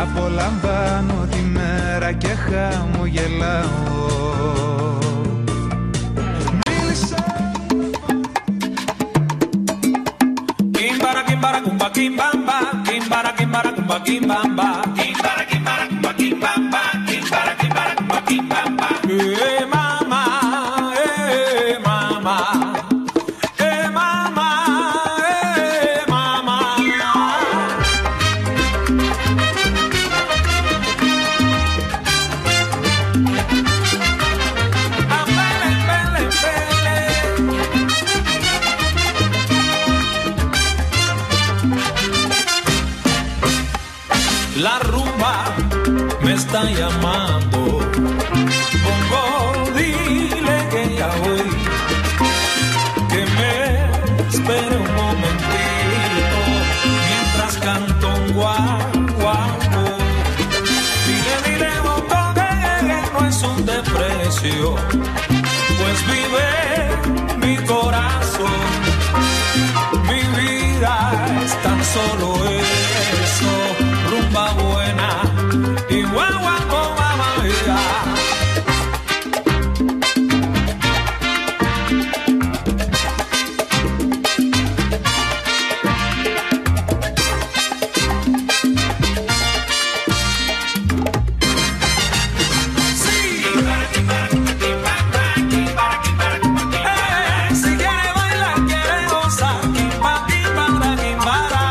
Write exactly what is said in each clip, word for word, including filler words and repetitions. απολαμβάνω τη μέρα και χαμογελάω. Quimbara, quimbara, cumba, quimbamba. Quimbara, quimbara, cumba, quimbamba. Quimbara, quimbara, cumba, quimbamba. Quimbara, quimbara, cumba, quimbamba. Eh mama, eh mama, eh mama, eh mama. Apele, pele, pele. La rumba me está llamando. Bongo, dile que ya voy, que me espere un momentito mientras canto un guaguaguó. Dile, dile, Bongo, que no es un desprecio, pues vive mi corazón. Mi vida es tan solo eso. Rumba buena y guagua con mamá mía. Sí. Hey, si quiere bailar, quiere gozar, quimbara, quimbara, quimbara.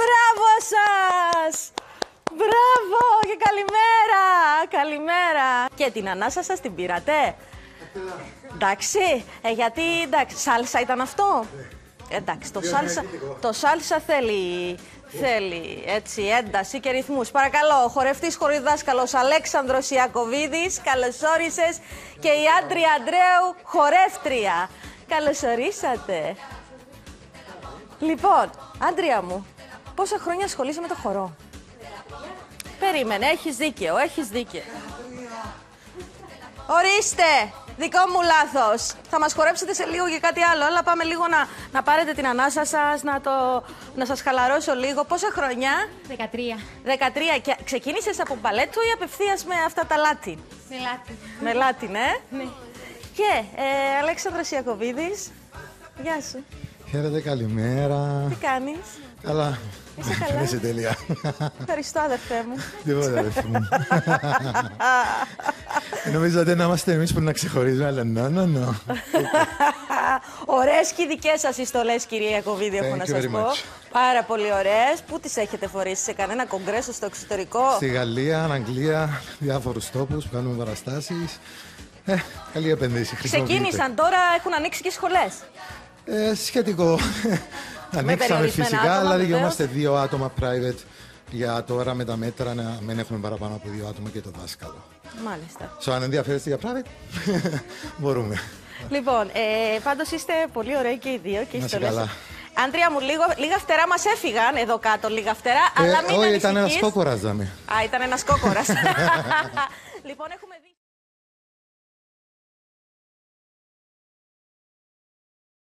Μπράβο σας! Μπράβο και καλημέρα! Καλημέρα! Και την ανάσα σας την πήρατε? Εντάξει, ε, γιατί εντάξει, σάλσα ήταν αυτό? Ε, εντάξει, το σάλσα, το σάλσα θέλει, θέλει έτσι ένταση και ρυθμούς. Παρακαλώ, ο χορευτής χορηδάσκαλος Αλέξανδρος Ιακοβίδης, καλώς όρισες, και η Άντρια Αντρέου, χορεύτρια. Καλώς ορίσατε. Λοιπόν, Άντρια μου, πόσα χρόνια ασχολείσαι με το χορό? Περίμενε, έχεις δίκαιο, έχεις δίκαιο. Ορίστε, δικό μου λάθος. Θα μας χορέψετε σε λίγο για κάτι άλλο, αλλά πάμε λίγο να, να πάρετε την ανάσα σας, να, το, να σας χαλαρώσω λίγο. Πόσα χρόνια? δεκατρία. δεκατρία. Και ξεκίνησες από μπαλέτο ή απευθείας με αυτά τα λάτιν? Με λάτιν. Με λάτιν, ε? Ναι. Και ε, Αλέξανδρος Ιακοβίδης, γεια σου. Χαίρετε, καλημέρα. Τι κάνεις? Καλά. Είσαι καλά? Είσαι τέλεια. Ευχαριστώ, αδερφέ μου. Τίποτα, αδερφέ μου. Νομίζατε να είμαστε εμείς που να ξεχωρίζουμε, αλλά νο, νο, νο. Ωραίες και οι δικές σας ιστολές, κυρία Ιακοβίδη, έχω να σας πω. Πάρα πολύ ωραίες. Πού τις έχετε φορήσει? Σε κανένα κογκρέσο στο εξωτερικό? Στη Γαλλία, Αγγλία, διάφορους τόπους που κάνουμε παραστάσεις. Ε, καλή επενδύση. Ξεκίνησαν τώρα, έχουν ανοίξει και σχολές. Ε, σχετικό. Ανοίξαμε φυσικά, άτομα, αλλά δικαιόμαστε δύο άτομα private για τώρα με τα μέτρα να μην έχουμε παραπάνω από δύο άτομα και το δάσκαλο. Μάλιστα. So, αν ενδιαφέρεστε για private, μπορούμε. Λοιπόν, ε, πάντως είστε πολύ ωραίοι και οι δύο. Και είστε καλά. Άντρια μου, λίγο, λίγα φτερά μας έφυγαν εδώ κάτω, λίγα φτερά, ε, αλλά μην ανησυχείς. Όχι, ήταν ένας κόκορας, δάμε. Α, ήταν ένας κόκορας. Λοιπόν, έχουμε δει...